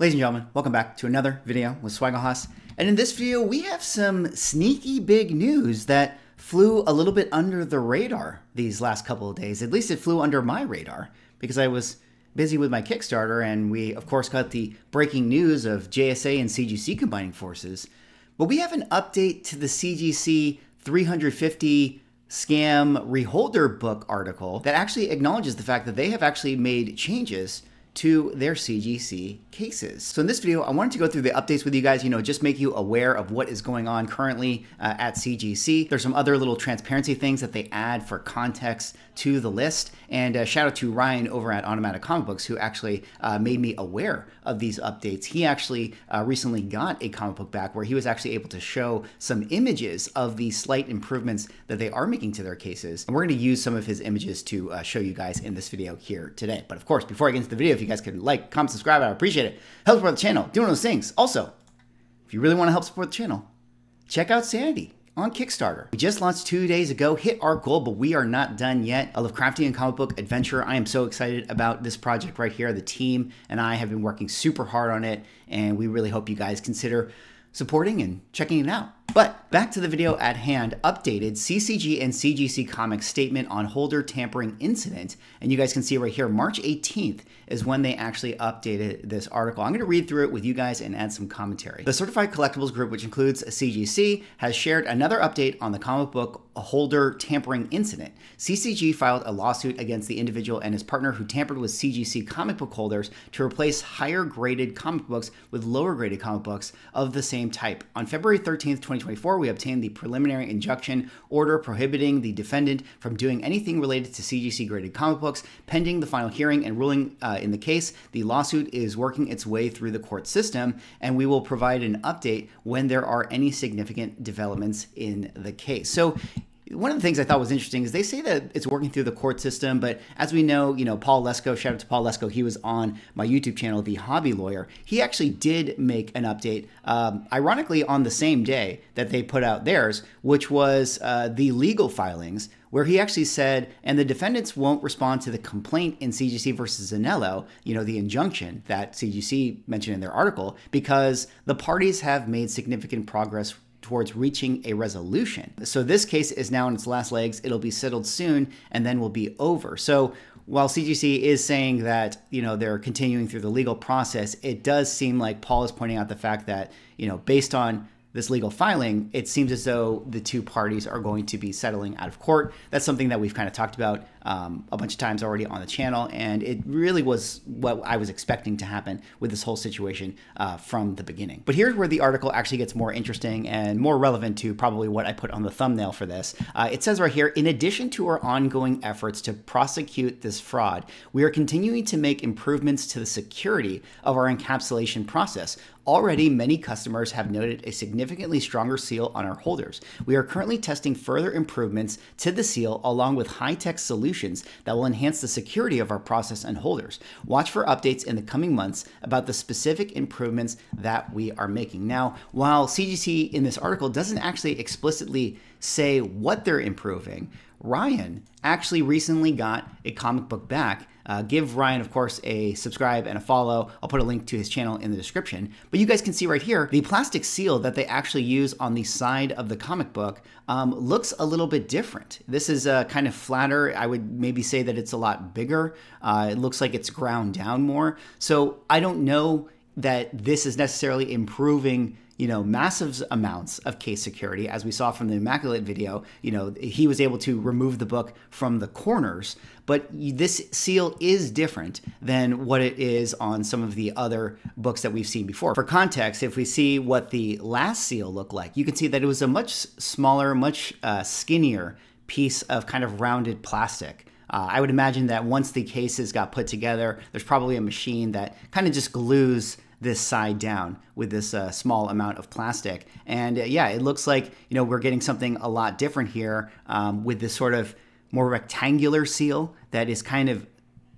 Ladies and gentlemen, welcome back to another video with Swagglehaus. And in this video, we have some sneaky big news that flew a little bit under the radar these last couple of days. At least it flew under my radar because I was busy with my Kickstarter, and we of course got the breaking news of JSA and CGC combining forces. But we have an update to the CGC 350 scam reholder book article that actually acknowledges the fact that they have actually made changes to their CGC cases. So in this video, I wanted to go through the updates with you guys, just make you aware of what is going on currently at CGC. There's some other little transparency things that they add for context to the list. And shout out to Ryan over at Automatic Comic Books, who actually made me aware of these updates. He actually recently got a comic book back where he was actually able to show some images of the slight improvements that they are making to their cases. And we're gonna use some of his images to show you guys in this video here today. But of course, before I get into the video, if you guys could like, comment, subscribe, I appreciate it. Help support the channel, do one of those things. Also, if you really want to help support the channel, check out Sanity on Kickstarter. We just launched 2 days ago, hit our goal, but we are not done yet. A Lovecraftian comic book adventure. I am so excited about this project right here. The team and I have been working super hard on it, and we really hope you guys consider supporting and checking it out. But back to the video at hand, updated CCG and CGC Comics statement on holder tampering incident. And you guys can see right here, March 18th is when they actually updated this article. I'm gonna read through it with you guys and add some commentary. The Certified Collectibles Group, which includes CGC, has shared another update on the comic book holder tampering incident. CCG filed a lawsuit against the individual and his partner who tampered with CGC comic book holders to replace higher graded comic books with lower graded comic books of the same type. On February 13th, 2024, we obtained the preliminary injunction order prohibiting the defendant from doing anything related to CGC graded comic books. Pending the final hearing and ruling in the case, the lawsuit is working its way through the court system, and we will provide an update when there are any significant developments in the case. So one of the things I thought was interesting is they say that it's working through the court system, but as we know, Paul Lesko, shout out to Paul Lesko, he was on my YouTube channel, The Hobby Lawyer. He actually did make an update, ironically on the same day that they put out theirs, which was the legal filings, where he actually said, and the defendants won't respond to the complaint in CGC versus Zanello, the injunction that CGC mentioned in their article, because the parties have made significant progress towards reaching a resolution. So this case is now in its last legs. It'll be settled soon and then will be over. So while CGC is saying that, they're continuing through the legal process, it does seem like Paul is pointing out the fact that, based on this legal filing, it seems as though the two parties are going to be settling out of court. That's something that we've kind of talked about a bunch of times already on the channel, and it really was what I was expecting to happen with this whole situation from the beginning. But here's where the article actually gets more interesting and more relevant to probably what I put on the thumbnail for this. It says right here, in addition to our ongoing efforts to prosecute this fraud, we are continuing to make improvements to the security of our encapsulation process. Already, many customers have noted a significantly stronger seal on our holders. We are currently testing further improvements to the seal along with high-tech solutions that will enhance the security of our process and holders. Watch for updates in the coming months about the specific improvements that we are making. Now, while CGC in this article doesn't actually explicitly say what they're improving, Ryan actually recently got a comic book back. Give Ryan, of course, a subscribe and a follow. I'll put a link to his channel in the description. But you guys can see right here, the plastic seal that they actually use on the side of the comic book looks a little bit different. This is kind of flatter. I would maybe say that it's a lot bigger. It looks like it's ground down more. So I don't know that this is necessarily improving massive amounts of case security. As we saw from the Immaculate video, he was able to remove the book from the corners, but this seal is different than what it is on some of the other books that we've seen before. For context, if we see what the last seal looked like, you can see that it was a much smaller, much skinnier piece of kind of rounded plastic. I would imagine that once the cases got put together, there's probably a machine that kind of just glues this side down with this small amount of plastic. And yeah, it looks like, we're getting something a lot different here with this sort of more rectangular seal that is kind of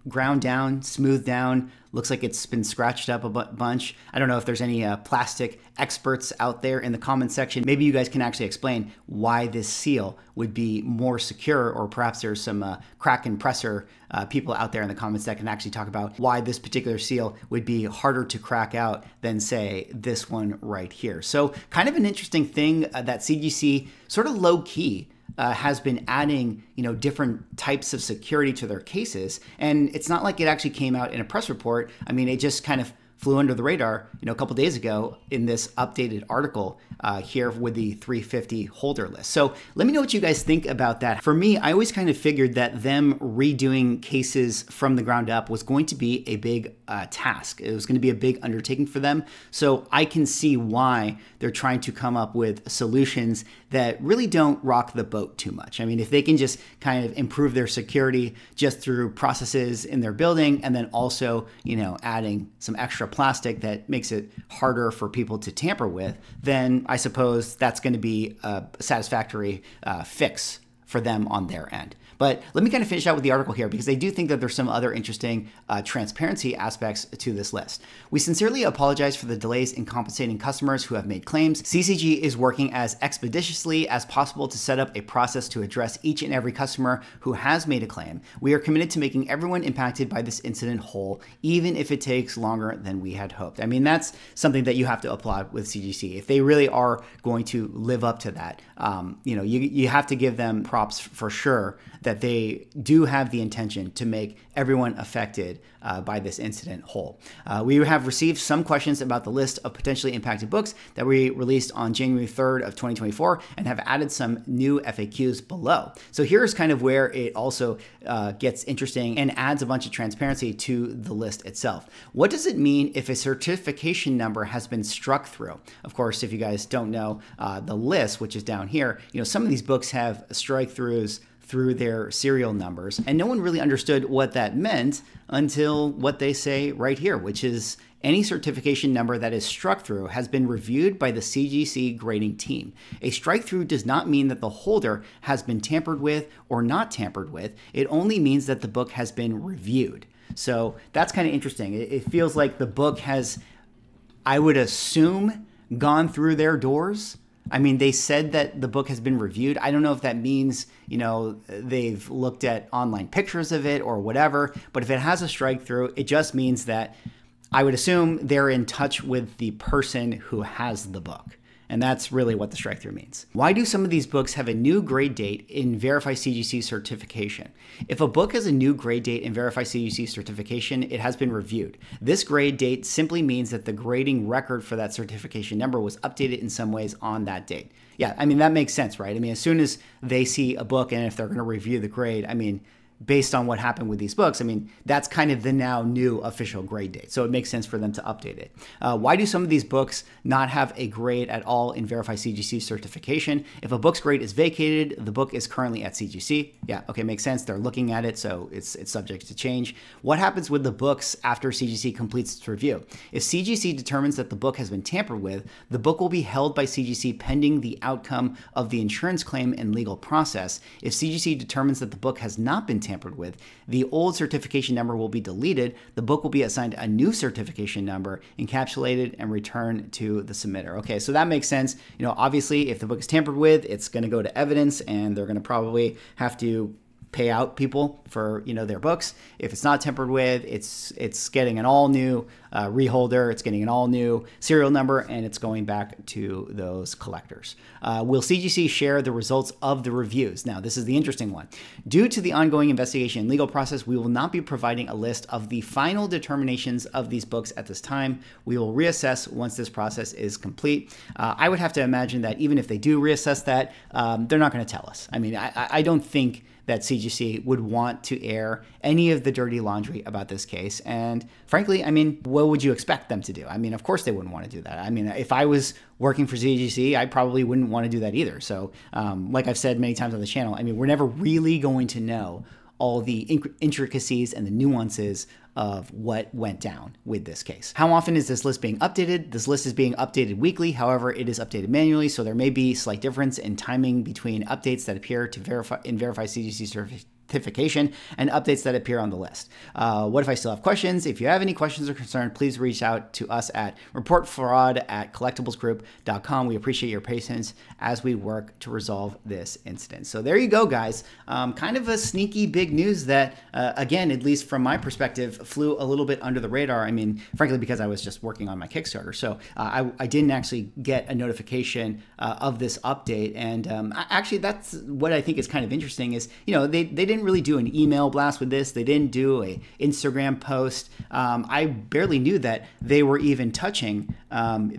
ground down, smoothed down. Looks like it's been scratched up a bunch. I don't know if there's any plastic experts out there in the comment section. Maybe you guys can actually explain why this seal would be more secure, or perhaps there's some crack and presser people out there in the comments that can actually talk about why this particular seal would be harder to crack out than, say, this one right here. So kind of an interesting thing that CGC sort of low-key has been adding, different types of security to their cases. And it's not like it actually came out in a press report. I mean, it just kind of flew under the radar, a couple days ago in this updated article here with the 350 holder list. So let me know what you guys think about that. For me, I always kind of figured that them redoing cases from the ground up was going to be a big task. It was going to be a big undertaking for them. So I can see why they're trying to come up with solutions that really don't rock the boat too much. I mean, if they can just kind of improve their security just through processes in their building, and then also, adding some extra plastic that makes it harder for people to tamper with, then I suppose that's going to be a satisfactory fix for them on their end. But let me kind of finish out with the article here, because I do think that there's some other interesting transparency aspects to this list. We sincerely apologize for the delays in compensating customers who have made claims. CCG is working as expeditiously as possible to set up a process to address each and every customer who has made a claim. We are committed to making everyone impacted by this incident whole, even if it takes longer than we had hoped. I mean, that's something that you have to applaud with CGC. If they really are going to live up to that, you have to give them props for sure that they do have the intention to make everyone affected by this incident whole. We have received some questions about the list of potentially impacted books that we released on January 3rd of 2024 and have added some new FAQs below. So here's kind of where it also gets interesting and adds a bunch of transparency to the list itself. What does it mean if a certification number has been struck through? Of course, if you guys don't know the list, which is down here, some of these books have strike throughs through their serial numbers. And no one really understood what that meant until what they say right here, which is any certification number that is struck through has been reviewed by the CGC grading team. A strike through does not mean that the holder has been tampered with or not tampered with. It only means that the book has been reviewed. So that's kind of interesting. It feels like the book has, I would assume, gone through their doors. I mean, they said that the book has been reviewed. I don't know if that means, they've looked at online pictures of it or whatever, but if it has a strike through, it just means that I would assume they're in touch with the person who has the book. And that's really what the strike through means. Why do some of these books have a new grade date in Verify CGC certification? If a book has a new grade date in Verify CGC certification, it has been reviewed. This grade date simply means that the grading record for that certification number was updated in some ways on that date. Yeah, I mean, that makes sense, right? I mean, as soon as they see a book and if they're gonna review the grade, I mean, based on what happened with these books, I mean, that's kind of the now new official grade date. So it makes sense for them to update it. Why do some of these books not have a grade at all in Verify CGC certification? If a book's grade is vacated, the book is currently at CGC. Yeah, okay, makes sense. They're looking at it, so it's subject to change. What happens with the books after CGC completes its review? If CGC determines that the book has been tampered with, the book will be held by CGC pending the outcome of the insurance claim and legal process. If CGC determines that the book has not been tampered with, the old certification number will be deleted, the book will be assigned a new certification number, encapsulated, and returned to the submitter. Okay, so that makes sense. Obviously, if the book is tampered with, it's going to go to evidence, and they're going to probably have to pay out people for their books. If it's not tampered with, it's getting an all new reholder, it's getting an all new serial number, and it's going back to those collectors. Will CGC share the results of the reviews? Now, this is the interesting one. Due to the ongoing investigation and legal process, we will not be providing a list of the final determinations of these books at this time. We will reassess once this process is complete. I would have to imagine that even if they do reassess that, they're not going to tell us. I mean, I don't think that CGC would want to air any of the dirty laundry about this case. And frankly, I mean, what would you expect them to do? I mean, of course they wouldn't want to do that. I mean, if I was working for CGC, I probably wouldn't want to do that either. So like I've said many times on the channel, I mean, we're never really going to know all the intricacies and the nuances of what went down with this case. How often is this list being updated? This list is being updated weekly. However, it is updated manually, so there may be slight difference in timing between updates that appear in Verify CGC notification and updates that appear on the list. What if I still have questions? If you have any questions or concern, please reach out to us at reportfraud@collectiblesgroup.com. We appreciate your patience as we work to resolve this incident. So there you go, guys. Kind of a sneaky big news that, again, at least from my perspective, flew a little bit under the radar. I mean, frankly, because I was just working on my Kickstarter. So I didn't actually get a notification of this update. And actually, that's what I think is kind of interesting is, you know, they didn't really do an email blast with this. They didn't do a Instagram post. I barely knew that they were even touching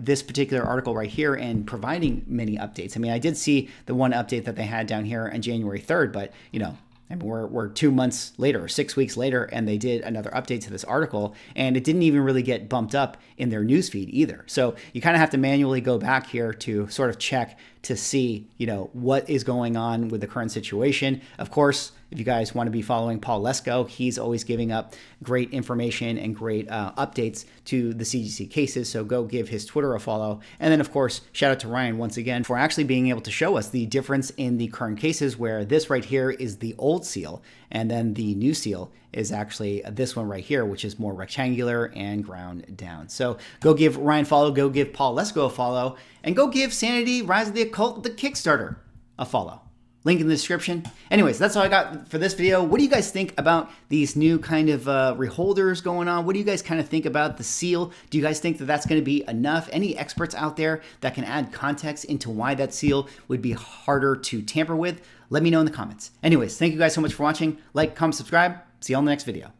this particular article right here and providing many updates. I mean, I did see the one update that they had down here on January 3rd, but, you know, I mean, we're 2 months later or 6 weeks later, and they did another update to this article, and it didn't even really get bumped up in their newsfeed either. So you kind of have to manually go back here to sort of check to see, you know, what is going on with the current situation. Of course, if you guys want to be following Paul Lesko, he's always giving up great information and great updates to the CGC cases. So go give his Twitter a follow. And then, of course, shout out to Ryan once again for actually being able to show us the difference in the current cases, where this right here is the old seal, and then the new seal is actually this one right here, which is more rectangular and ground down. So go give Ryan a follow, go give Paul Lesko a follow, and go give Sanity, Rise of the Occult, the Kickstarter a follow. Link in the description. Anyways, that's all I got for this video. What do you guys think about these new kind of reholders going on? What do you guys kind of think about the seal? Do you guys think that that's going to be enough? Any experts out there that can add context into why that seal would be harder to tamper with? Let me know in the comments. Anyways, thank you guys so much for watching. Like, comment, subscribe. See you all in the next video.